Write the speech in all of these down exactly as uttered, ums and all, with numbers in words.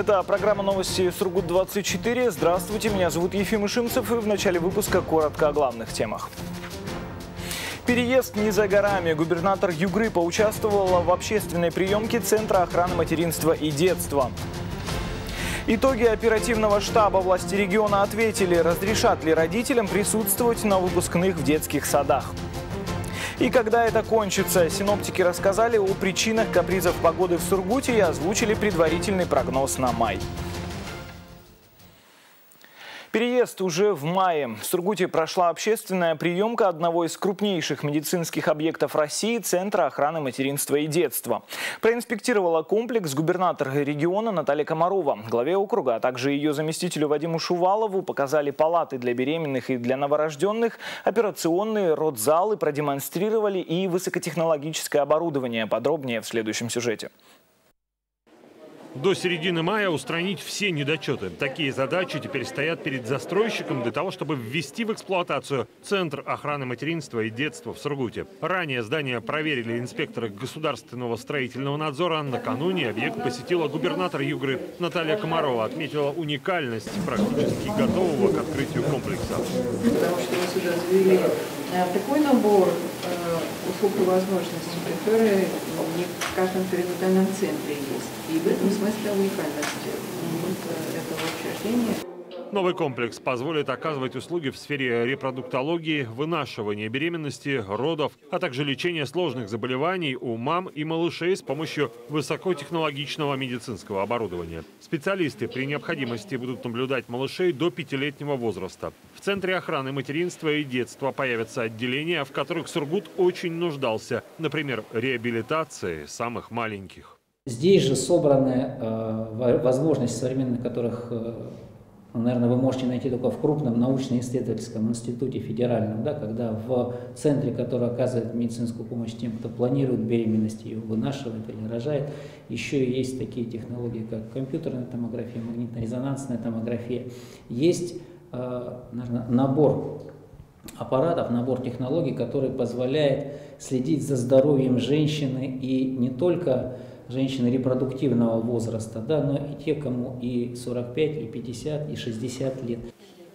Это программа новости Сургут двадцать четыре. Здравствуйте, меня зовут Ефим Ишимцев, и в начале выпуска коротко о главных темах. Переезд не за горами. Губернатор Югры поучаствовала в общественной приемке Центра охраны материнства и детства. Итоги оперативного штаба. Власти региона ответили, разрешат ли родителям присутствовать на выпускных в детских садах. И когда это кончится? Синоптики рассказали о причинах капризов погоды в Сургуте и озвучили предварительный прогноз на май. Переезд уже в мае. В Сургуте прошла общественная приемка одного из крупнейших медицинских объектов России – Центра охраны материнства и детства. Проинспектировала комплекс губернатор региона Наталья Комарова. Главе округа, а также ее заместителю Вадиму Шувалову показали палаты для беременных и для новорожденных, операционные, родзалы, продемонстрировали и высокотехнологическое оборудование. Подробнее в следующем сюжете. До середины мая устранить все недочеты. Такие задачи теперь стоят перед застройщиком для того, чтобы ввести в эксплуатацию Центр охраны материнства и детства в Сургуте. Ранее здание проверили инспекторы государственного строительного надзора. Накануне объект посетила губернатор Югры. Наталья Комарова отметила уникальность практически готового к открытию комплекса. Потому что мы сюда завели такой набор услуг и возможностей, которые не в каждом перинатальном центре есть. И в этом смысле уникальность этого учреждения. Новый комплекс позволит оказывать услуги в сфере репродуктологии, вынашивания беременности, родов, а также лечения сложных заболеваний у мам и малышей с помощью высокотехнологичного медицинского оборудования. Специалисты при необходимости будут наблюдать малышей до пятилетнего возраста. В Центре охраны материнства и детства появятся отделения, в которых Сургут очень нуждался. Например, реабилитации самых маленьких. Здесь же собраны э, возможности современные, которых... Э, Наверное, вы можете найти только в крупном научно-исследовательском институте федеральном, да, когда в центре, который оказывает медицинскую помощь тем, кто планирует беременность, ее вынашивает или рожает, еще и есть такие технологии, как компьютерная томография, магнитно-резонансная томография. Есть, наверное, набор аппаратов, набор технологий, который позволяет следить за здоровьем женщины и не только... женщины репродуктивного возраста, да, но и те, кому и сорок пять, и пятьдесят, и шестьдесят лет.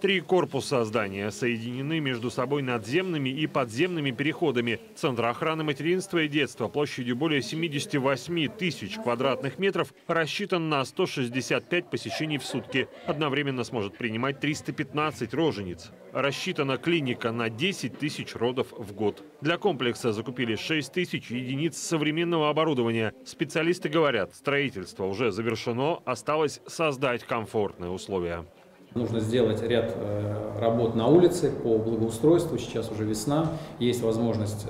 Три корпуса здания соединены между собой надземными и подземными переходами. Центр охраны материнства и детства площадью более семидесяти восьми тысяч квадратных метров рассчитан на сто шестьдесят пять посещений в сутки. Одновременно сможет принимать триста пятнадцать рожениц. Рассчитана клиника на десять тысяч родов в год. Для комплекса закупили шесть тысяч единиц современного оборудования. Специалисты говорят, строительство уже завершено, осталось создать комфортные условия. Нужно сделать ряд работ на улице по благоустройству. Сейчас уже весна. Есть возможность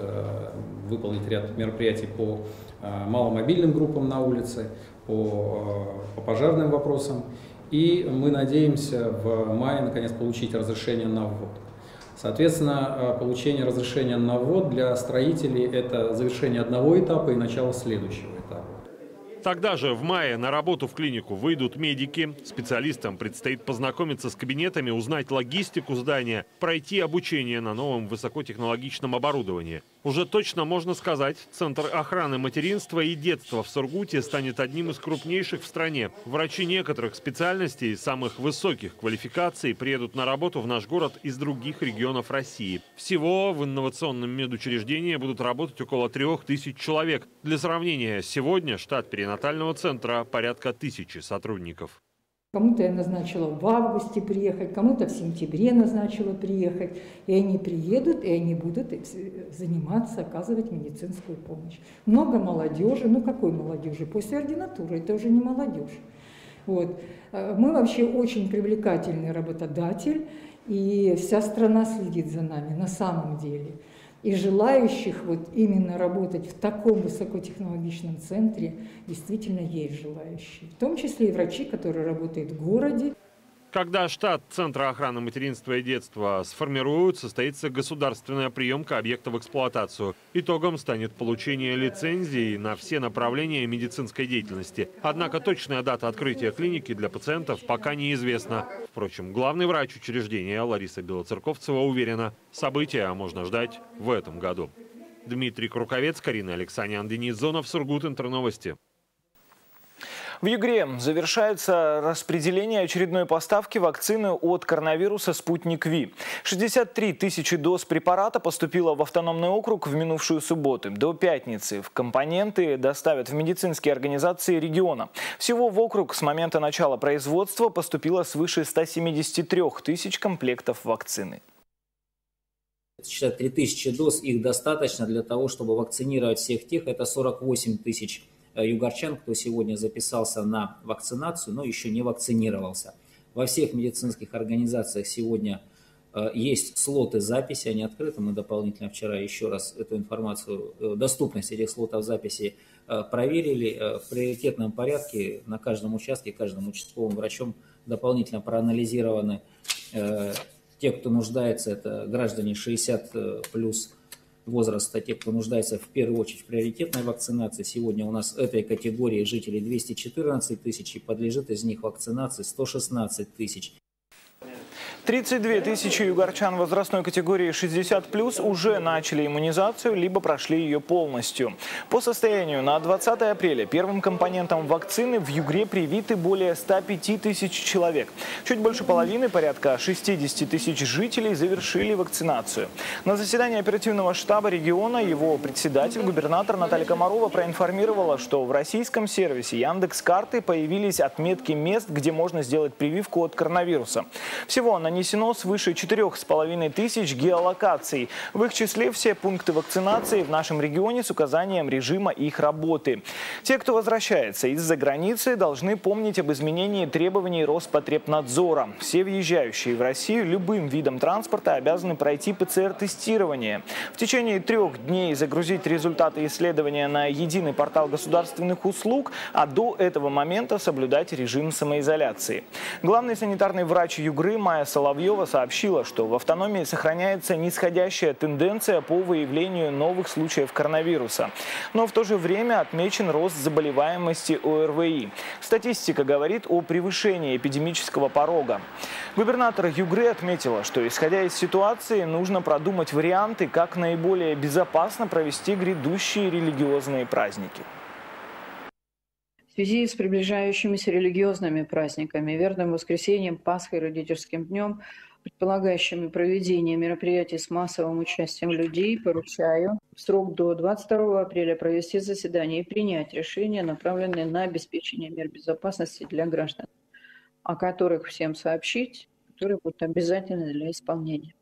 выполнить ряд мероприятий по маломобильным группам на улице, по, по пожарным вопросам. И мы надеемся в мае наконец получить разрешение на ввод. Соответственно, получение разрешения на ввод для строителей – это завершение одного этапа и начало следующего этапа. Тогда же в мае на работу в клинику выйдут медики. Специалистам предстоит познакомиться с кабинетами, узнать логистику здания, пройти обучение на новом высокотехнологичном оборудовании. Уже точно можно сказать, Центр охраны материнства и детства в Сургуте станет одним из крупнейших в стране. Врачи некоторых специальностей, самых высоких квалификаций, приедут на работу в наш город из других регионов России. Всего в инновационном медучреждении будут работать около трех тысяч человек. Для сравнения, сегодня штат перенатального Натального центра порядка тысячи сотрудников. Кому-то я назначила в августе приехать, кому-то в сентябре назначила приехать. И они приедут, и они будут заниматься, оказывать медицинскую помощь. Много молодежи. Ну какой молодежи? После ординатуры это уже не молодежь. Вот. Мы вообще очень привлекательный работодатель, и вся страна следит за нами на самом деле. И желающих вот именно работать в таком высокотехнологичном центре действительно есть желающие. В том числе и врачи, которые работают в городе. Когда штат Центра охраны материнства и детства сформируют, состоится государственная приемка объекта в эксплуатацию. Итогом станет получение лицензии на все направления медицинской деятельности. Однако точная дата открытия клиники для пациентов пока неизвестна. Впрочем, главный врач учреждения Лариса Белоцерковцева уверена, события можно ждать в этом году. Дмитрий Круковец, Карина Алексанян, Денизова, Сургут, Интерновости. В Югре завершается распределение очередной поставки вакцины от коронавируса «Спутник Ви». шестьдесят три тысячи доз препарата поступило в автономный округ в минувшую субботу. До пятницы компоненты доставят в медицинские организации региона. Всего в округ с момента начала производства поступило свыше ста семидесяти трёх тысяч комплектов вакцины. шестьдесят три тысячи доз, их достаточно для того, чтобы вакцинировать всех тех, это сорок восемь тысяч югорчан, кто сегодня записался на вакцинацию, но еще не вакцинировался. Во всех медицинских организациях сегодня есть слоты записи, они открыты. Мы дополнительно вчера еще раз эту информацию, доступность этих слотов записи проверили. В приоритетном порядке на каждом участке, каждым участковым врачом дополнительно проанализированы те, кто нуждается, это граждане шестьдесят плюс возраста, те, кто нуждается в первую очередь в приоритетной вакцинации. Сегодня у нас этой категории жителей двести четырнадцать тысяч, и подлежит из них вакцинации сто шестнадцать тысяч. тридцать две тысячи югорчан возрастной категории шестьдесят плюс уже начали иммунизацию, либо прошли ее полностью. По состоянию на двадцатое апреля первым компонентом вакцины в Югре привиты более ста пяти тысяч человек. Чуть больше половины, порядка шестидесяти тысяч жителей, завершили вакцинацию. На заседании оперативного штаба региона его председатель, губернатор Наталья Комарова, проинформировала, что в российском сервисе Яндекс.Карты появились отметки мест, где можно сделать прививку от коронавируса. Всего на нанесено свыше четырёх с половиной тысяч геолокаций. В их числе все пункты вакцинации в нашем регионе с указанием режима их работы. Те, кто возвращается из-за границы, должны помнить об изменении требований Роспотребнадзора. Все въезжающие в Россию любым видом транспорта обязаны пройти ПЦР-тестирование. В течение трех дней загрузить результаты исследования на единый портал государственных услуг, а до этого момента соблюдать режим самоизоляции. Главный санитарный врач Югры маясал Лавьева сообщила, что в автономии сохраняется нисходящая тенденция по выявлению новых случаев коронавируса. Но в то же время отмечен рост заболеваемости ОРВИ. Статистика говорит о превышении эпидемического порога. Губернатор Югры отметила, что, исходя из ситуации, нужно продумать варианты, как наиболее безопасно провести грядущие религиозные праздники. В связи с приближающимися религиозными праздниками, Вербным воскресеньем, Пасхой, Родительским днем, предполагающими проведение мероприятий с массовым участием людей, поручаю в срок до двадцать второго апреля провести заседание и принять решения, направленные на обеспечение мер безопасности для граждан, о которых всем сообщить, которые будут обязательны для исполнения.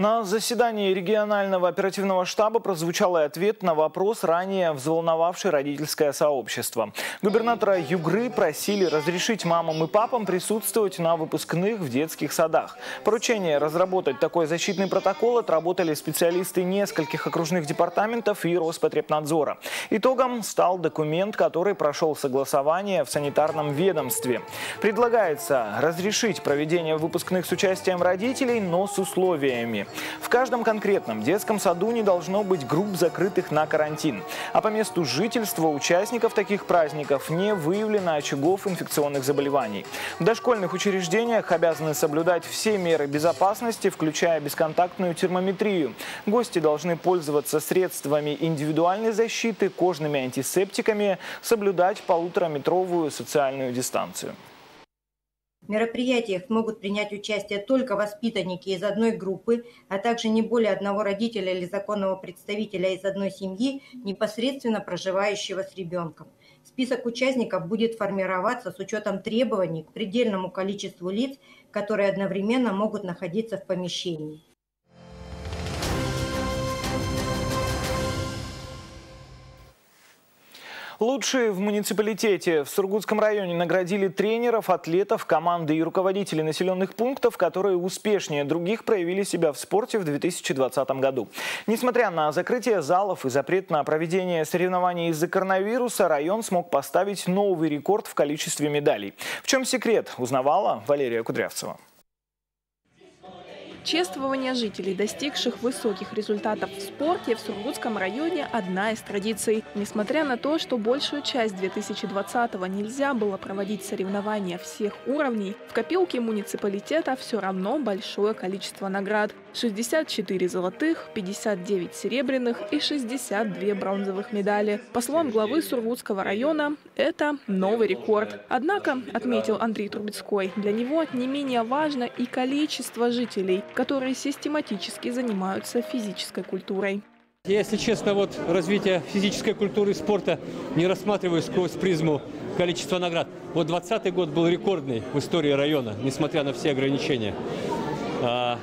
На заседании регионального оперативного штаба прозвучал и ответ на вопрос, ранее взволновавший родительское сообщество. Губернатора Югры просили разрешить мамам и папам присутствовать на выпускных в детских садах. Поручение разработать такой защитный протокол отработали специалисты нескольких окружных департаментов и Роспотребнадзора. Итогом стал документ, который прошел согласование в санитарном ведомстве. Предлагается разрешить проведение выпускных с участием родителей, но с условиями. В каждом конкретном детском саду не должно быть групп, закрытых на карантин. А по месту жительства участников таких праздников не выявлено очагов инфекционных заболеваний. В дошкольных учреждениях обязаны соблюдать все меры безопасности, включая бесконтактную термометрию. Гости должны пользоваться средствами индивидуальной защиты, кожными антисептиками, соблюдать полутораметровую социальную дистанцию. В мероприятиях могут принять участие только воспитанники из одной группы, а также не более одного родителя или законного представителя из одной семьи, непосредственно проживающего с ребенком. Список участников будет формироваться с учетом требований к предельному количеству лиц, которые одновременно могут находиться в помещении. Лучшие в муниципалитете в Сургутском районе наградили тренеров, атлетов, команды и руководителей населенных пунктов, которые успешнее других проявили себя в спорте в две тысячи двадцатом году. Несмотря на закрытие залов и запрет на проведение соревнований из-за коронавируса, район смог поставить новый рекорд в количестве медалей. В чем секрет, узнавала Валерия Кудрявцева. Чествование жителей, достигших высоких результатов в спорте, в Сургутском районе одна из традиций. Несмотря на то, что большую часть две тысячи двадцатого нельзя было проводить соревнования всех уровней, в копилке муниципалитета все равно большое количество наград. шестьдесят четыре золотых, пятьдесят девять серебряных и шестьдесят две бронзовых медали. По словам главы Сургутского района, это новый рекорд. Однако, отметил Андрей Трубецкой, для него не менее важно и количество жителей, которые систематически занимаются физической культурой. Я, если честно, вот развитие физической культуры и спорта не рассматриваю сквозь призму количества наград. Вот двадцатый год был рекордный в истории района, несмотря на все ограничения. А,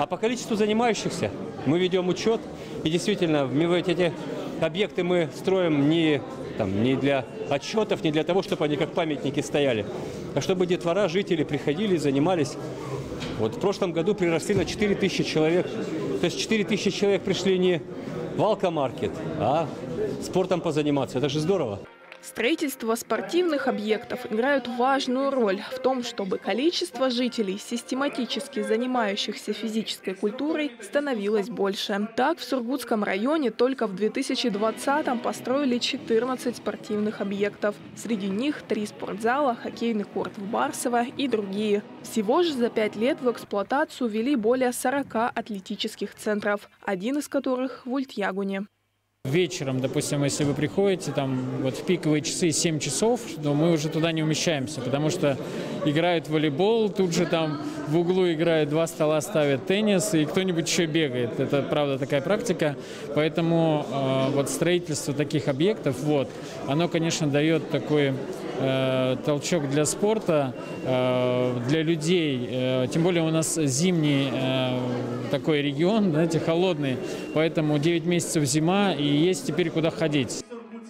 а по количеству занимающихся мы ведем учет. И действительно, эти объекты мы строим не, там, не для отчетов, не для того, чтобы они как памятники стояли, а чтобы детвора, жители приходили, занимались. Вот в прошлом году приросли на четыре тысячи человек. То есть четыре тысячи человек пришли не в алкомаркет, а спортом позаниматься. Это же здорово. Строительство спортивных объектов играют важную роль в том, чтобы количество жителей, систематически занимающихся физической культурой, становилось больше. Так, в Сургутском районе только в две тысячи двадцатом построили четырнадцать спортивных объектов. Среди них три спортзала, хоккейный корт в Барсово и другие. Всего же за пять лет в эксплуатацию ввели более сорока атлетических центров, один из которых в Ульт-Ягуне. Вечером, допустим, если вы приходите там вот в пиковые часы семь часов, то мы уже туда не умещаемся, потому что играют в волейбол, тут же там в углу играют, два стола ставят теннис, и кто-нибудь еще бегает. Это, правда, такая практика. Поэтому э, вот строительство таких объектов, вот, оно, конечно, дает такой э, толчок для спорта, э, для людей. Э, тем более у нас зимний э, такой регион, знаете, холодный, поэтому девять месяцев зима, и есть теперь куда ходить.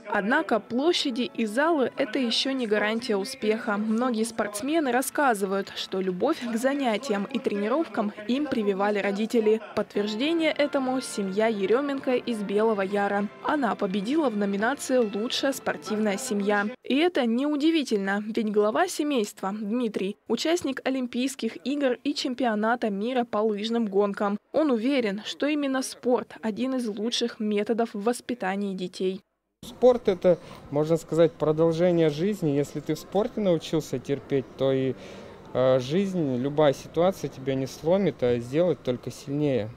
Однако площади и залы – это еще не гарантия успеха. Многие спортсмены рассказывают, что любовь к занятиям и тренировкам им прививали родители. Подтверждение этому – семья Еременко из Белого Яра. Она победила в номинации «Лучшая спортивная семья». И это неудивительно, ведь глава семейства Дмитрий – участник Олимпийских игр и чемпионата мира по лыжным гонкам. Он уверен, что именно спорт – один из лучших методов в воспитании детей. Спорт – это, можно сказать, продолжение жизни. Если ты в спорте научился терпеть, то и э, жизнь, любая ситуация тебя не сломит, а сделает только сильнее.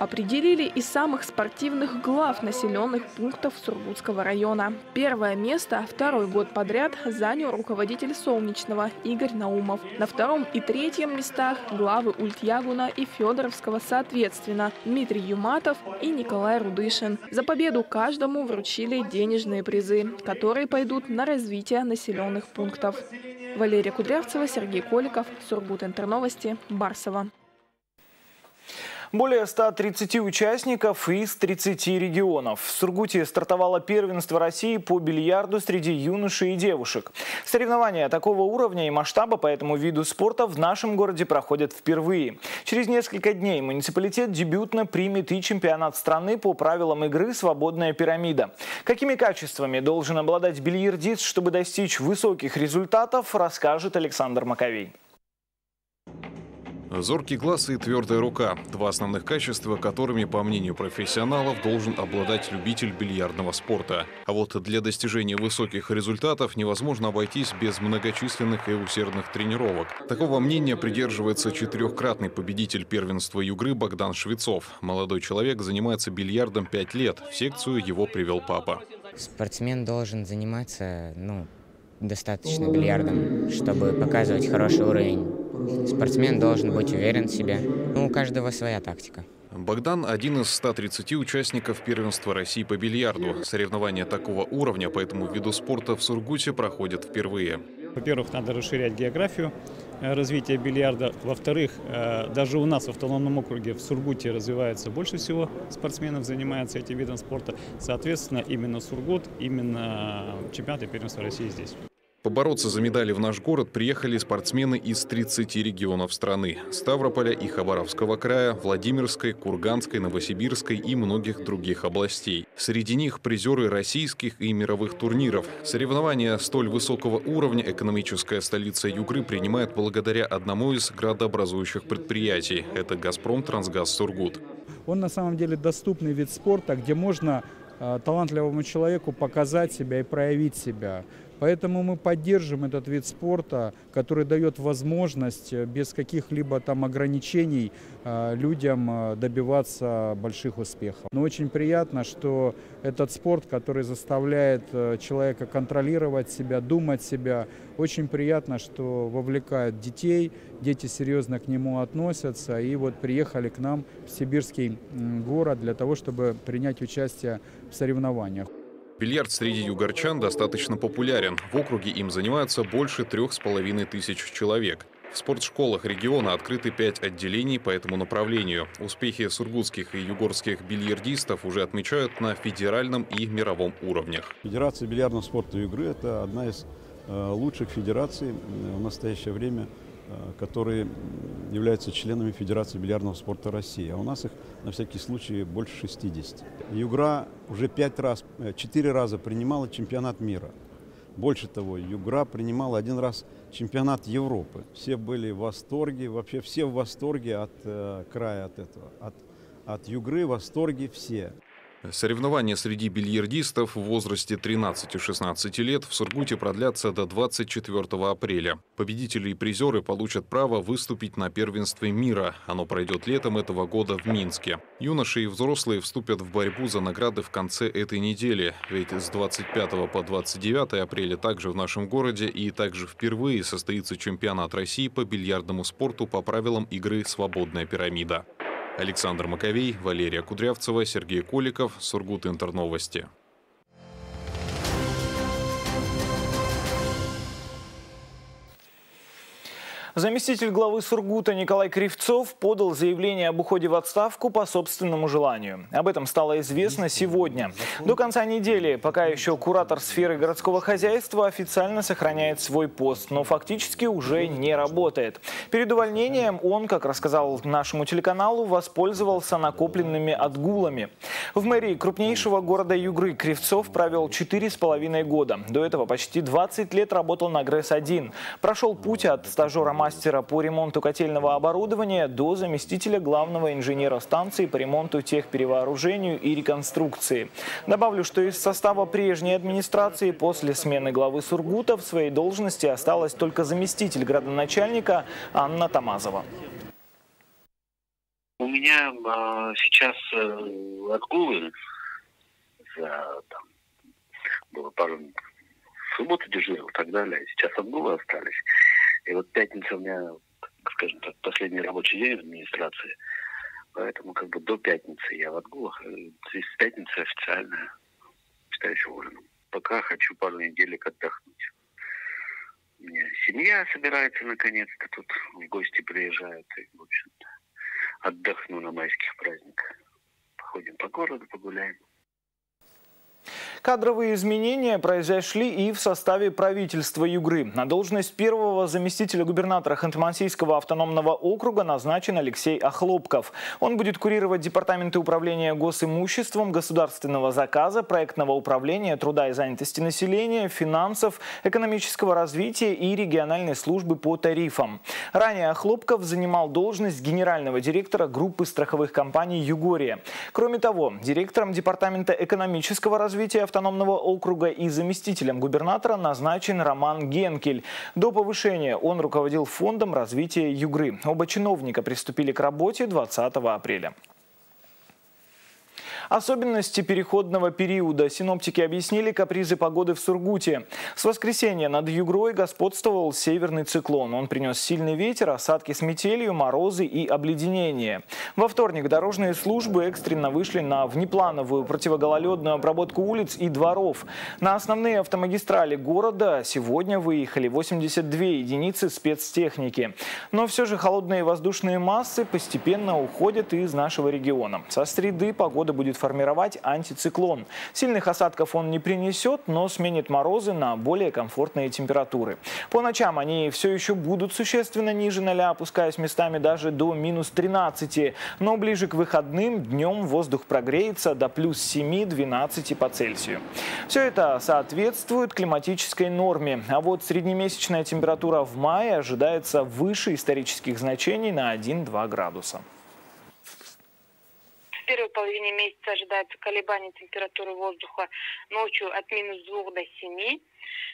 Определили и самых спортивных глав населенных пунктов Сургутского района. Первое место второй год подряд занял руководитель Солнечного Игорь Наумов. На втором и третьем местах главы Ульт-Ягуна и Федоровского соответственно Дмитрий Юматов и Николай Рудышин. За победу каждому вручили денежные призы, которые пойдут на развитие населенных пунктов. Валерия Кудрявцева, Сергей Коликов, Сургут Интерновости, Барсово. Более ста тридцати участников из тридцати регионов. В Сургуте стартовало первенство России по бильярду среди юношей и девушек. Соревнования такого уровня и масштаба по этому виду спорта в нашем городе проходят впервые. Через несколько дней муниципалитет дебютно примет и чемпионат страны по правилам игры «Свободная пирамида». Какими качествами должен обладать бильярдист, чтобы достичь высоких результатов, расскажет Александр Маковей. Зоркий глаз и твердая рука – два основных качества, которыми, по мнению профессионалов, должен обладать любитель бильярдного спорта. А вот для достижения высоких результатов невозможно обойтись без многочисленных и усердных тренировок. Такого мнения придерживается четырехкратный победитель первенства Югры Богдан Швецов. Молодой человек занимается бильярдом пять лет. В секцию его привел папа. Спортсмен должен заниматься, ну, достаточно бильярдом, чтобы показывать хороший уровень. Спортсмен должен быть уверен в себе. Ну, у каждого своя тактика. Богдан – один из ста тридцати участников первенства России по бильярду. Соревнования такого уровня по этому виду спорта в Сургуте проходят впервые. Во-первых, надо расширять географию развития бильярда. Во-вторых, даже у нас в автономном округе в Сургуте развивается больше всего спортсменов, занимается этим видом спорта. Соответственно, именно Сургут, именно чемпионаты первенства России здесь. Побороться за медали в наш город приехали спортсмены из тридцати регионов страны – Ставрополя и Хабаровского края, Владимирской, Курганской, Новосибирской и многих других областей. Среди них призеры российских и мировых турниров. Соревнования столь высокого уровня экономическая столица Югры принимает благодаря одному из градообразующих предприятий – это «Газпром Трансгаз Сургут». Он на самом деле доступный вид спорта, где можно талантливому человеку показать себя и проявить себя. Поэтому мы поддержим этот вид спорта, который дает возможность без каких-либо там ограничений людям добиваться больших успехов. Но очень приятно, что этот спорт, который заставляет человека контролировать себя, думать себя, очень приятно, что вовлекает детей, дети серьезно к нему относятся и вот приехали к нам в сибирский город для того, чтобы принять участие в соревнованиях. Бильярд среди югорчан достаточно популярен. В округе им занимаются больше трех с половиной тысяч человек. В спортшколах региона открыты пять отделений по этому направлению. Успехи сургутских и югорских бильярдистов уже отмечают на федеральном и мировом уровнях. Федерация бильярдного спорта и игры – это одна из лучших федераций в настоящее время, которые являются членами Федерации бильярдного спорта России. А у нас их, на всякий случай, больше шестидесяти. Югра уже пять раз, четыре раза принимала чемпионат мира. Больше того, Югра принимала один раз чемпионат Европы. Все были в восторге, вообще все в восторге от э, края, от этого. От, от Югры в восторге все. Соревнования среди бильярдистов в возрасте тринадцати-шестнадцати лет в Сургуте продлятся до двадцать четвёртого апреля. Победители и призеры получат право выступить на первенстве мира. Оно пройдет летом этого года в Минске. Юноши и взрослые вступят в борьбу за награды в конце этой недели. Ведь с двадцать пятого по двадцать девятое апреля также в нашем городе и также впервые состоится чемпионат России по бильярдному спорту по правилам игры «Свободная пирамида». Александр Маковей, Валерия Кудрявцева, Сергей Коликов, Сургут Интерновости. Заместитель главы Сургута Николай Кривцов подал заявление об уходе в отставку по собственному желанию. Об этом стало известно сегодня. До конца недели пока еще куратор сферы городского хозяйства официально сохраняет свой пост, но фактически уже не работает. Перед увольнением он, как рассказал нашему телеканалу, воспользовался накопленными отгулами. В мэрии крупнейшего города Югры Кривцов провел четыре с половиной года. До этого почти двадцать лет работал на ГРЭС один. Прошел путь от стажера мастера мастера по ремонту котельного оборудования до заместителя главного инженера станции по ремонту техперевооружению и реконструкции. Добавлю, что из состава прежней администрации после смены главы Сургута в своей должности осталась только заместитель градоначальника Анна Тамазова. У меня э, сейчас э, отгулы за там, было пару субботу дежурил и так далее. Сейчас отгулы остались. И вот пятница у меня, скажем так, последний рабочий день в администрации. Поэтому как бы до пятницы я в отгулах. С пятницы официально считаюсь уволенным. Пока хочу пару неделек отдохнуть. У меня семья собирается наконец-то. Тут в гости приезжают. И, в общем-то, отдохну на майских праздниках. Походим по городу, погуляем. Кадровые изменения произошли и в составе правительства Югры. На должность первого заместителя губернатора Ханты-Мансийского автономного округа назначен Алексей Охлопков. Он будет курировать департаменты управления госимуществом, государственного заказа, проектного управления, труда и занятости населения, финансов, экономического развития и региональной службы по тарифам. Ранее Охлопков занимал должность генерального директора группы страховых компаний «Югория». Кроме того, директором департамента экономического развития автономного округа и заместителем губернатора назначен Роман Генкель. До повышения он руководил фондом развития Югры. Оба чиновника приступили к работе двадцатого апреля. Особенности переходного периода синоптики объяснили капризы погоды в Сургуте. С воскресенья над Югрой господствовал северный циклон. Он принес сильный ветер, осадки с метелью, морозы и обледенение. Во вторник дорожные службы экстренно вышли на внеплановую противогололедную обработку улиц и дворов. На основные автомагистрали города сегодня выехали восемьдесят две единицы спецтехники. Но все же холодные воздушные массы постепенно уходят из нашего региона. Со среды погода будет формировать антициклон. Сильных осадков он не принесет, но сменит морозы на более комфортные температуры. По ночам они все еще будут существенно ниже ноля, опускаясь местами даже до минус тринадцати. Но ближе к выходным днем воздух прогреется до плюс семи-двенадцати по Цельсию. Все это соответствует климатической норме. А вот среднемесячная температура в мае ожидается выше исторических значений на один-два градуса. первой половине месяца ожидается колебание температуры воздуха ночью от минус двух до семи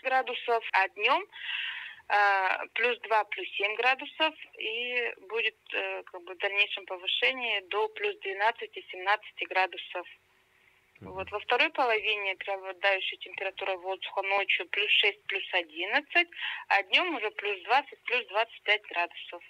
градусов, а днем э, плюс два, плюс семь градусов, и будет э, как бы в дальнейшем повышение до плюс двенадцати и семнадцати градусов. Вот. Во второй половине преобладающая температура воздуха ночью плюс шесть, плюс одиннадцать, а днем уже плюс двадцать, плюс двадцать пять градусов.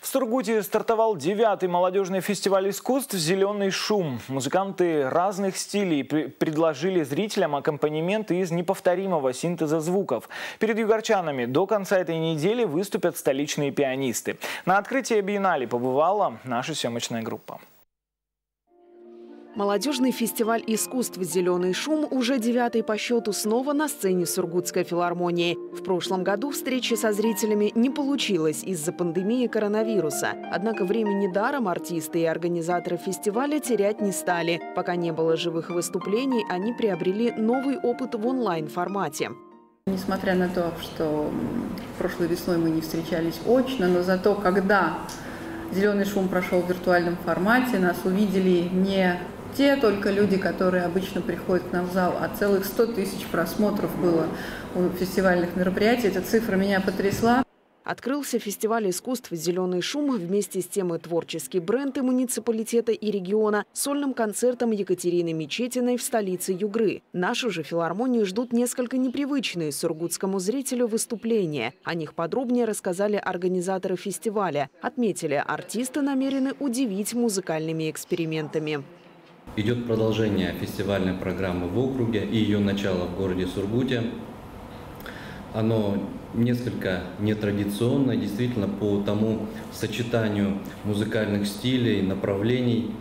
В Сургуте стартовал девятый молодежный фестиваль искусств «Зеленый шум». Музыканты разных стилей предложили зрителям аккомпанементы из неповторимого синтеза звуков. Перед югорчанами до конца этой недели выступят столичные пианисты. На открытии биеннале побывала наша съемочная группа. Молодежный фестиваль искусств «Зеленый шум» уже девятый по счету снова на сцене Сургутской филармонии. В прошлом году встречи со зрителями не получилось из-за пандемии коронавируса. Однако времени даром артисты и организаторы фестиваля терять не стали. Пока не было живых выступлений, они приобрели новый опыт в онлайн-формате. Несмотря на то, что прошлой весной мы не встречались очно, но зато когда «Зеленый шум» прошел в виртуальном формате, нас увидели не те только люди, которые обычно приходят к нам в зал, а целых сто тысяч просмотров было у фестивальных мероприятий. Эта цифра меня потрясла. Открылся фестиваль искусств «Зеленый шум» вместе с темой «Творческий бренд» и муниципалитета и региона сольным концертом Екатерины Мечетиной в столице Югры. Нашу же филармонию ждут несколько непривычные сургутскому зрителю выступления. О них подробнее рассказали организаторы фестиваля. Отметили, артисты намерены удивить музыкальными экспериментами. Идет продолжение фестивальной программы в округе и ее начало в городе Сургуте. Оно несколько нетрадиционно, действительно, по тому сочетанию музыкальных стилей, направлений,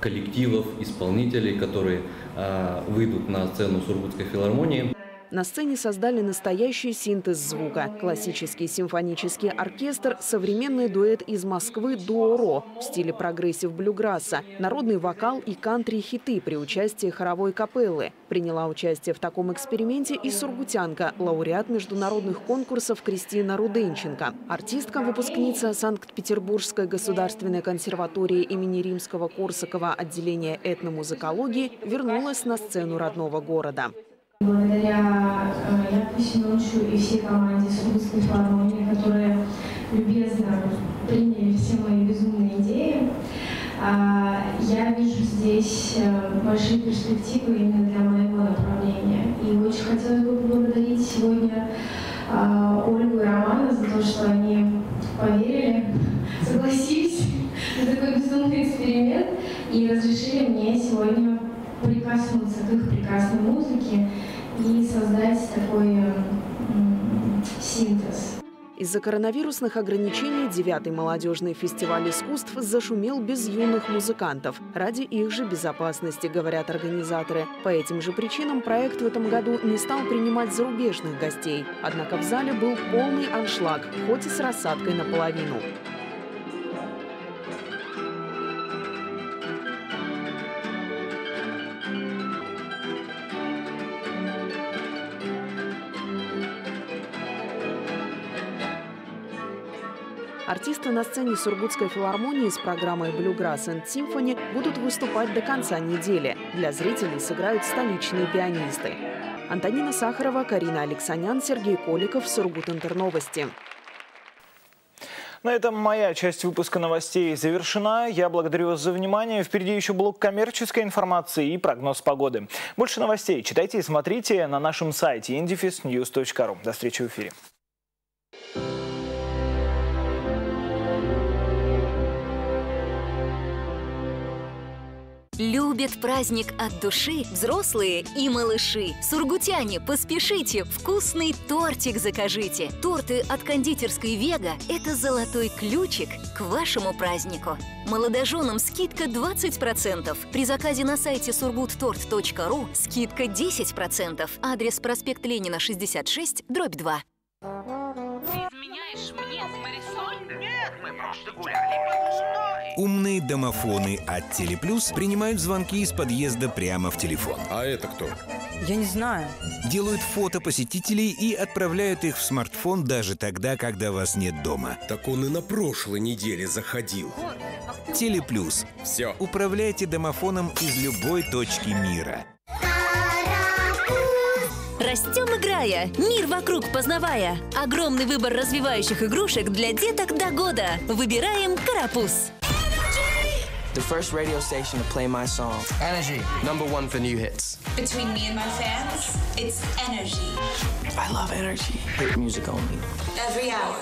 коллективов, исполнителей, которые э, выйдут на сцену Сургутской филармонии. На сцене создали настоящий синтез звука. Классический симфонический оркестр, современный дуэт из Москвы «Дуоро» в стиле прогрессив-блюграсса, народный вокал и кантри-хиты при участии хоровой капеллы. Приняла участие в таком эксперименте и сургутянка, лауреат международных конкурсов Кристина Руденченко. Артистка, выпускница Санкт-Петербургской государственной консерватории имени Римского-Корсакова отделения этномузыкологии, вернулась на сцену родного города. Благодаря Яну Семеновичу и всей команде Сургутской филармонии, которые любезно приняли все мои безумные идеи, я вижу здесь большие перспективы именно для моего направления. И очень хотелось бы поблагодарить сегодня Ольгу и Романа за то, что они поверили, согласились на такой безумный эксперимент и разрешили мне сегодня прикоснуться к их прекрасной музыке и создать такой синтез. Из-за коронавирусных ограничений девятый молодежный фестиваль искусств зашумел без юных музыкантов. Ради их же безопасности, говорят организаторы. По этим же причинам проект в этом году не стал принимать зарубежных гостей. Однако в зале был полный аншлаг, хоть и с рассадкой наполовину. Артисты на сцене Сургутской филармонии с программой «Bluegrass and Symphony» будут выступать до конца недели. Для зрителей сыграют столичные пианисты. Антонина Сахарова, Карина Алексанян, Сергей Коликов, Сургут Интерновости. На этом моя часть выпуска новостей завершена. Я благодарю вас за внимание. Впереди еще блок коммерческой информации и прогноз погоды. Больше новостей читайте и смотрите на нашем сайте ин дефис ньюс точка ру. До встречи в эфире. Любят праздник от души взрослые и малыши. Сургутяне, поспешите, вкусный тортик закажите. Торты от кондитерской «Вега» – это золотой ключик к вашему празднику. Молодоженам скидка двадцать процентов. При заказе на сайте сургутторт точка ру скидка десять процентов. Адрес: проспект Ленина, шестьдесят шесть, дробь два. Ты изменяешь мне с Марисоль? Нет, мы просто гуляли под луной. Умные домофоны от Телеплюс принимают звонки из подъезда прямо в телефон. А это кто? Я не знаю. Делают фото посетителей и отправляют их в смартфон даже тогда, когда вас нет дома. Так он и на прошлой неделе заходил. Телеплюс. Все. Управляйте домофоном из любой точки мира. Растем, играя, мир вокруг познавая. Огромный выбор развивающих игрушек для деток до года. Выбираем «Карапуз». The first radio station to play my song. Energy, number one for new hits. Between me and my fans, it's energy. I love energy. Hit music only. Every hour.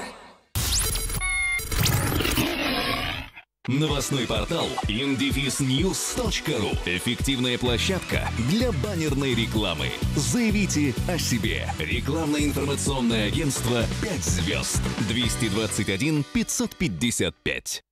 Новостной портал эн дефис ньюс точка ру. Эффективная площадка для баннерной рекламы. Заявите о себе. Рекламное информационное агентство пять звезд. двести двадцать один пятьсот пятьдесят пять.